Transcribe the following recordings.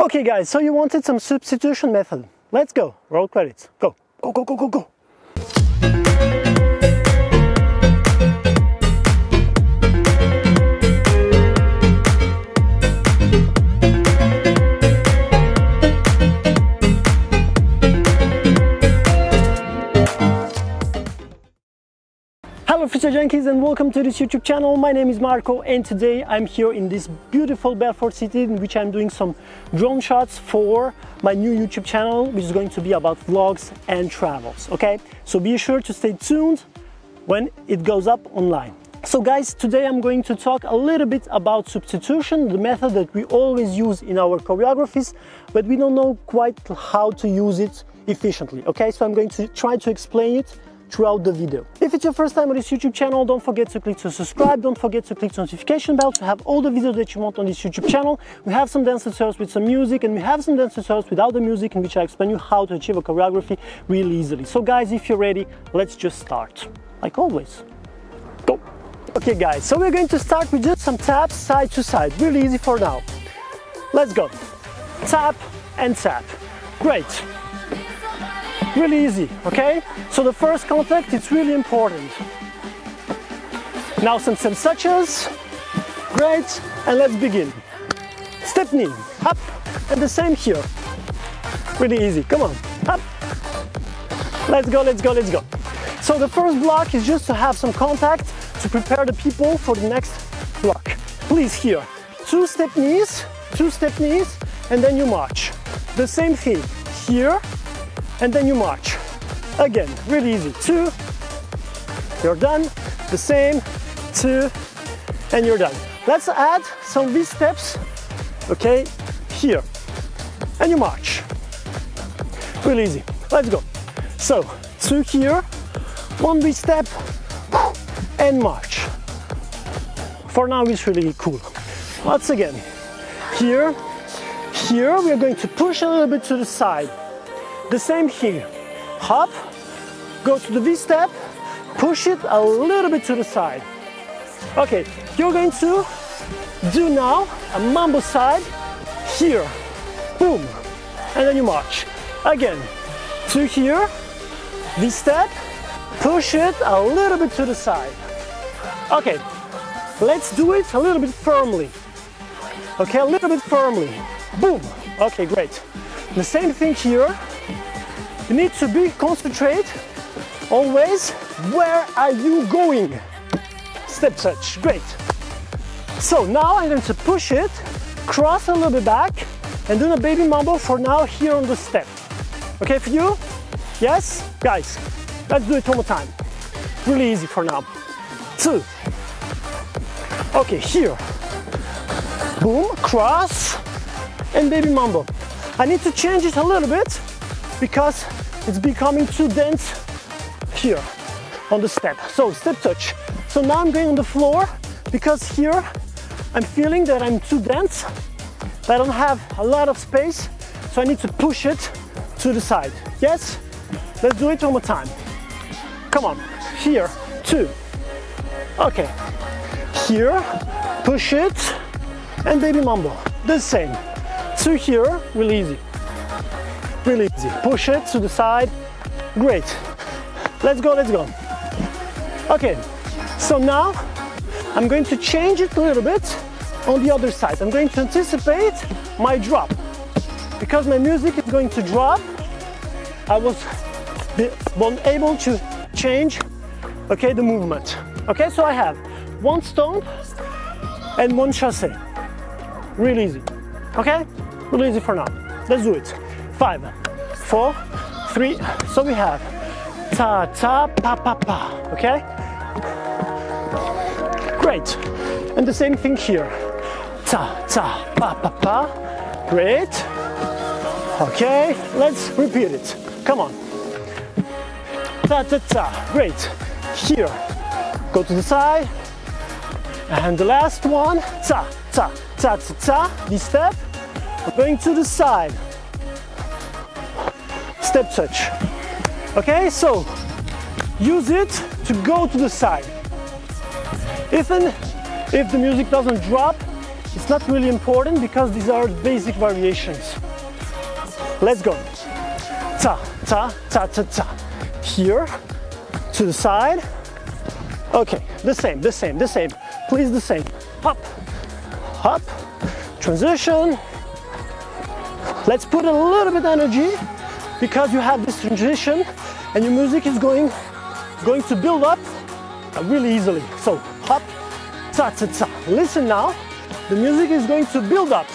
Okay guys, so you wanted some substitution method. Let's go. Roll credits. Go. Go, go, go, go, go. Hello future junkies and welcome to this YouTube channel. My name is Marco and today I'm here in this beautiful Belfort city in which I'm doing some drone shots for my new YouTube channel, which is going to be about vlogs and travels, okay? So be sure to stay tuned when it goes up online. So guys, today I'm going to talk a little bit about substitution, the method that we always use in our choreographies, but we don't know quite how to use it efficiently, okay? So I'm going to try to explain it throughout the video. If it's your first time on this YouTube channel, don't forget to click to subscribe, don't forget to click the notification bell to have all the videos that you want on this YouTube channel. We have some dance tutorials with some music and we have some dance tutorials without the music in which I explain you how to achieve a choreography really easily. So guys, if you're ready, let's just start. Like always, go. Okay guys, so we're going to start with just some taps side to side, really easy for now. Let's go. Tap and tap. Great. Really easy, okay? So the first contact, it's really important. Now some touches, great, and let's begin. Step knee, up, and the same here. Really easy, come on, up. Let's go, let's go, let's go. So the first block is just to have some contact to prepare the people for the next block. Please here, two step knees, and then you march. The same thing, here, and then you march. Again, really easy. Two, you're done. The same, two, and you're done. Let's add some V steps, okay, here. And you march. Really easy. Let's go. So, two here, one V step, and march. For now, it's really cool. Once again, here, we are going to push a little bit to the side. The same here, hop, go to the V step, push it a little bit to the side. Okay, you're going to do now a mambo side, here, boom, and then you march. Again, two here, V step, push it a little bit to the side. Okay, let's do it a little bit firmly. Okay, a little bit firmly, boom. Okay, great. The same thing here. You need to be concentrated, always, where are you going? Step touch, great. So now I'm going to push it, cross a little bit back, and do a baby mambo for now here on the step. Okay for you? Yes? Guys, let's do it one more time. Really easy for now. Two. Okay, here. Boom, cross, and baby mambo. I need to change it a little bit, because it's becoming too dense here on the step. So step touch. So now I'm going on the floor because here I'm feeling that I'm too dense, that I don't have a lot of space, so I need to push it to the side. Yes? Let's do it one more time. Come on. Here, two. Okay. Here, push it, and baby mambo. The same. Two here, really easy. Really easy. Push it to the side. Great. Let's go, let's go. Okay, so now I'm going to change it a little bit on the other side. I'm going to anticipate my drop. Because my music is going to drop, I was able to change, okay, the movement. Okay, so I have one stomp and one chassé. Really easy. Okay? Really easy for now. Let's do it. Five, four, three, so we have ta ta pa pa pa, okay? Great, and the same thing here, ta ta pa pa pa, great, okay, let's repeat it, come on, ta ta ta, great, here, go to the side, and the last one, ta ta ta ta ta, this step, we're going to the side. Step touch. Okay, so use it to go to the side. Even if the music doesn't drop, It's not really important because these are basic variations. Let's go. Ta, ta, ta, ta, ta. Here, to the side. Okay, the same. Please, the same. Hop, hop, transition. Let's put a little bit of energy because you have this transition and your music is going to build up really easily. So, hop, ta, ta, ta. Listen now. The music is going to build up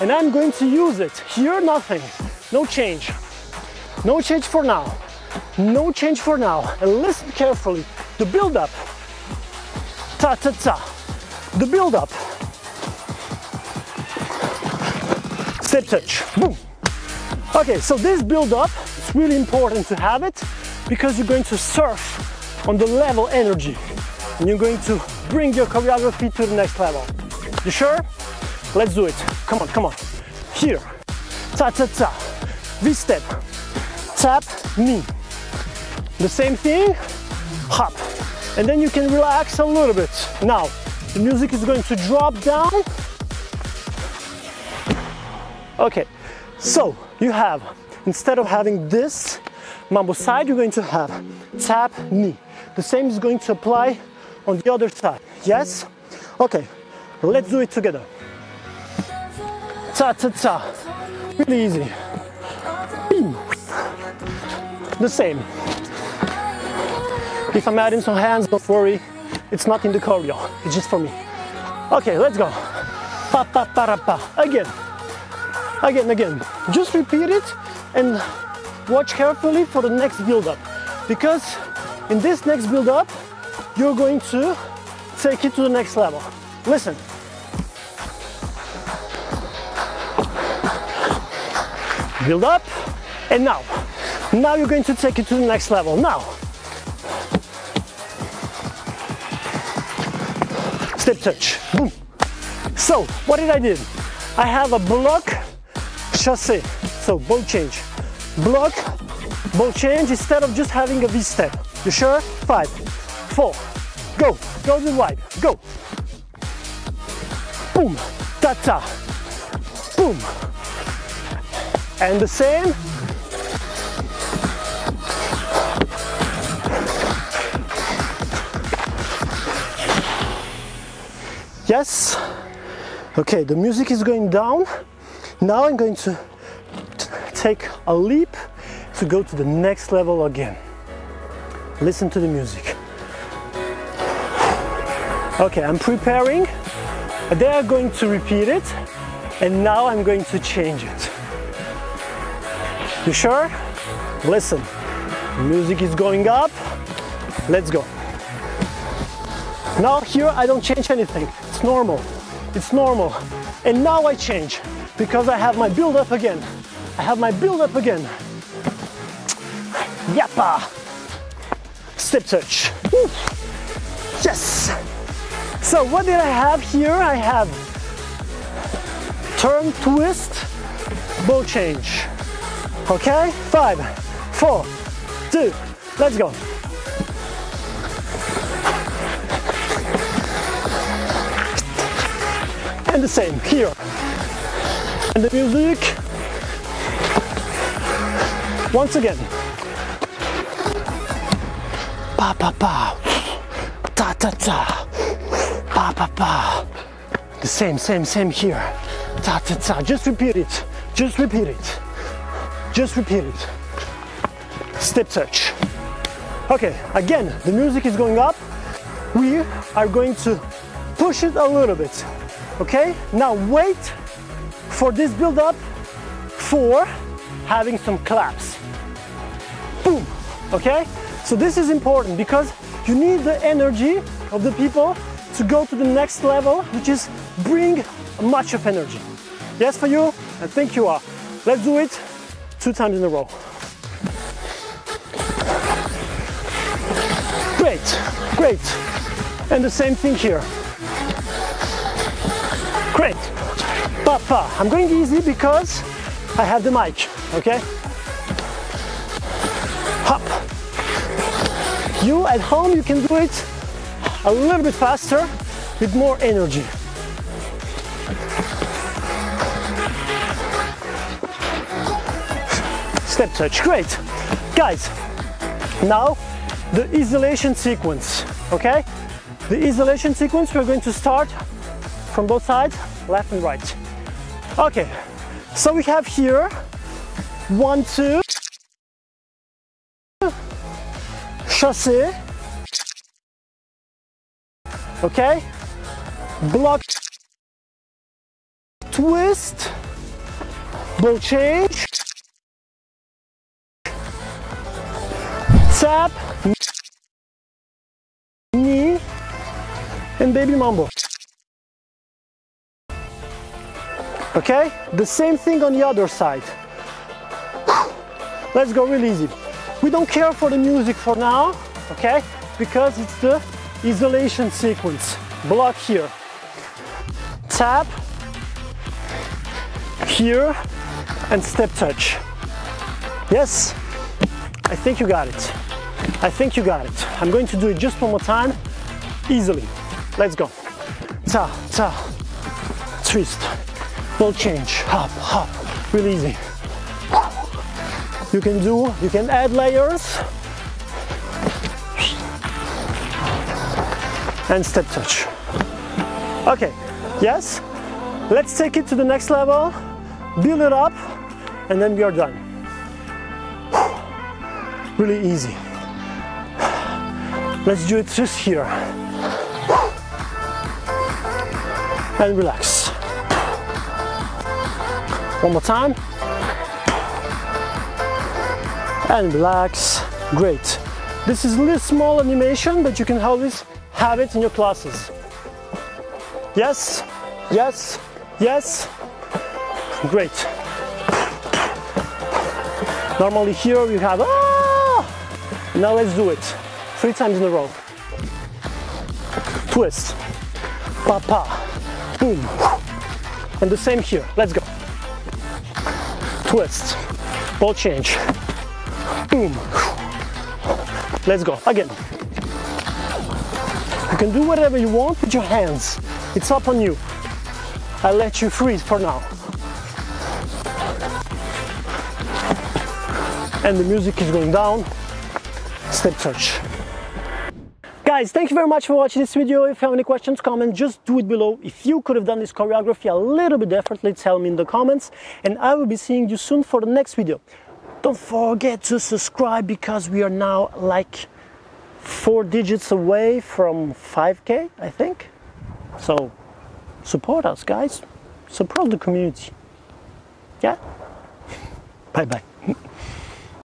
and I'm going to use it. Here, nothing, no change. No change for now, no change for now. And listen carefully, the build up. Ta, ta, ta, the build up. Step touch, boom. Okay, so this build up, it's really important to have it because you're going to surf on the level energy and you're going to bring your choreography to the next level. You sure? Let's do it. Come on, come on. Here. Ta, ta, ta. V-step. Tap, knee. The same thing. Hop. And then you can relax a little bit. Now, the music is going to drop down. Okay. So, you have, instead of having this mambo side, you're going to have tap, knee. The same is going to apply on the other side. Yes? Okay. Let's do it together. Ta, ta, ta. Really easy. Bing. The same. If I'm adding some hands, don't worry. It's not in the choreo. It's just for me. Okay, let's go. Pa, pa, pa, ra, pa. Again. Again, again. Just repeat it and watch carefully for the next build-up. Because in this next build-up, you're going to take it to the next level. Listen. Build up, and now. Now you're going to take it to the next level. Now. Step touch. Boom. So, what did I do? I have a block, chassé. So, ball change. Block, ball change instead of just having a V-step. You sure? 5, 4, go. Go to the right, go. Boom, ta ta, boom, and the same. Yes, okay, the music is going down. Now I'm going to take a leap to go to the next level again. Listen to the music. Okay, I'm preparing. They are going to repeat it, and now I'm going to change it. You sure? Listen, music is going up. Let's go. Now here I don't change anything. It's normal. It's normal. And now I change because I have my build up again. I have my build up again. Yappa. Step touch. Woo. Yes. So what did I have here? I have turn, twist, ball change. Okay, 5, 4, 2, let's go. And the same here. And the music. Once again. Pa pa pa. Ta ta ta. Pa, pa, pa. The same here. Ta, ta, ta. Just repeat it. Just repeat it. Just repeat it. Step touch. Okay, again, the music is going up. We are going to push it a little bit. Okay? Now wait for this build up for having some claps. Boom. Okay? So this is important because you need the energy of the people to go to the next level, which is bring much of energy. Yes for you? I think you are. Let's do it 2 times in a row. Great, great. And the same thing here. Great. Papa. I'm going easy because I have the mic, okay? Hop. You at home, you can do it a little bit faster with more energy. Step touch, great. Guys, now the isolation sequence, okay? The isolation sequence, we're going to start from both sides, left and right. Okay, so we have here, 1, 2, chassé, okay? Block, twist, ball change, tap, knee, and baby mambo. Okay, the same thing on the other side. Let's go real easy. We don't care for the music for now, okay, because it's the isolation sequence. Block here, tap here, and step touch. Yes, I think you got it. I think you got it. I'm going to do it just one more time, easily. Let's go. Ta, ta, twist, ball change, hop, hop, real easy. You can add layers. And step touch. Okay, yes? Let's take it to the next level, build it up, and then we are done. Really easy. Let's do it just here. And relax. One more time. And relax. Great. This is a little small animation, but you can always have it in your classes. Yes, yes, yes. Great. Normally here you have, ah! Now let's do it. 3 times in a row. Twist. Pa-pa. Boom. And the same here. Let's go. Twist. Ball change. Boom. Let's go. Again. You can do whatever you want with your hands. It's up on you. I'll let you freeze for now. And the music is going down. Step touch. Guys, thank you very much for watching this video. If you have any questions, comment, just do it below. If you could have done this choreography a little bit differently, tell me in the comments. And I will be seeing you soon for the next video. Don't forget to subscribe because we are now like 4 digits away from 5K, I think. So support us, guys. Support the community. Yeah? Bye-bye.